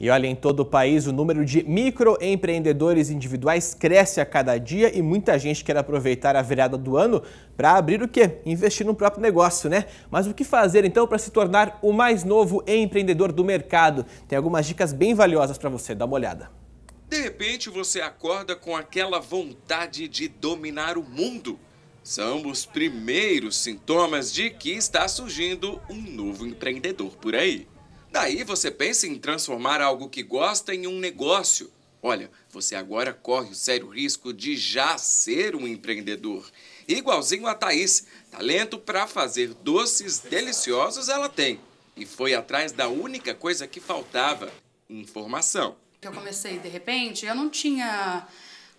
E olha, em todo o país o número de microempreendedores individuais cresce a cada dia e muita gente quer aproveitar a virada do ano para abrir o quê? Investir no próprio negócio, né? Mas o que fazer então para se tornar o mais novo empreendedor do mercado? Tem algumas dicas bem valiosas para você, dá uma olhada. De repente você acorda com aquela vontade de dominar o mundo. São os primeiros sintomas de que está surgindo um novo empreendedor por aí. Daí você pensa em transformar algo que gosta em um negócio. Olha, você agora corre o sério risco de já ser um empreendedor. Igualzinho a Thaís, talento para fazer doces deliciosos ela tem. E foi atrás da única coisa que faltava, informação. Eu comecei de repente, eu não tinha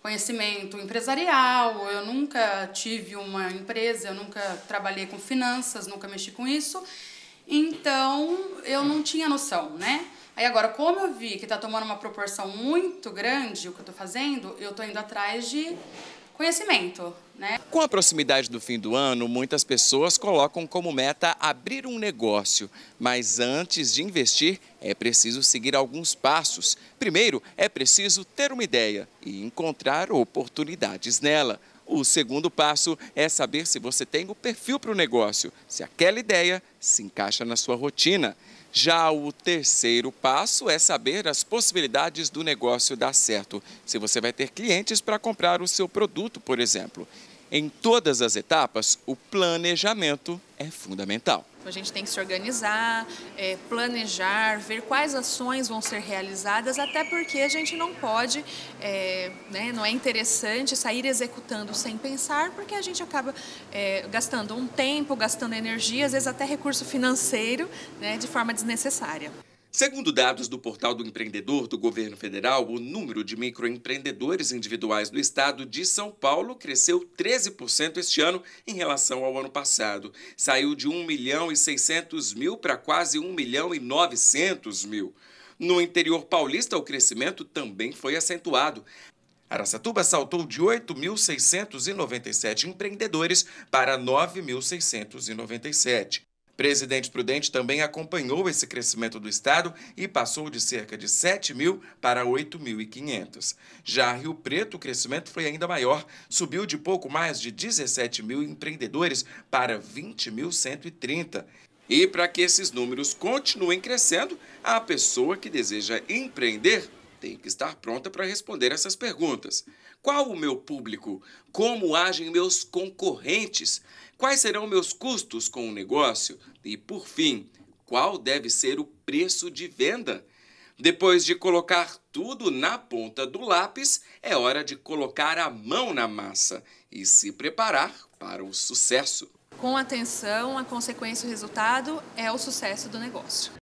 conhecimento empresarial, eu nunca tive uma empresa, eu nunca trabalhei com finanças, nunca mexi com isso, então eu não tinha noção, né? Aí agora, como eu vi que está tomando uma proporção muito grande o que eu estou fazendo, eu estou indo atrás de conhecimento, né? Com a proximidade do fim do ano, muitas pessoas colocam como meta abrir um negócio. Mas antes de investir, é preciso seguir alguns passos. Primeiro, é preciso ter uma ideia e encontrar oportunidades nela. O segundo passo é saber se você tem o perfil para o negócio, se aquela ideia se encaixa na sua rotina. Já o terceiro passo é saber as possibilidades do negócio dar certo, se você vai ter clientes para comprar o seu produto, por exemplo. Em todas as etapas, o planejamento é fundamental. A gente tem que se organizar, planejar, ver quais ações vão ser realizadas, até porque a gente não pode, não é interessante sair executando sem pensar, porque a gente acaba gastando um tempo, gastando energia, às vezes até recurso financeiro, né, de forma desnecessária. Segundo dados do Portal do Empreendedor do governo federal, o número de microempreendedores individuais do estado de São Paulo cresceu 13% este ano em relação ao ano passado. Saiu de 1.600.000 para quase 1.900.000. No interior paulista, o crescimento também foi acentuado. Araçatuba saltou de 8.697 empreendedores para 9.697. Presidente Prudente também acompanhou esse crescimento do estado e passou de cerca de 7.000 para 8.500. Já Rio Preto, o crescimento foi ainda maior, subiu de pouco mais de 17.000 empreendedores para 20.130. E para que esses números continuem crescendo, a pessoa que deseja empreender tem que estar pronta para responder essas perguntas. Qual o meu público? Como agem meus concorrentes? Quais serão meus custos com o negócio? E, por fim, qual deve ser o preço de venda? Depois de colocar tudo na ponta do lápis, é hora de colocar a mão na massa e se preparar para o sucesso. Com atenção, a consequência e o resultado é o sucesso do negócio.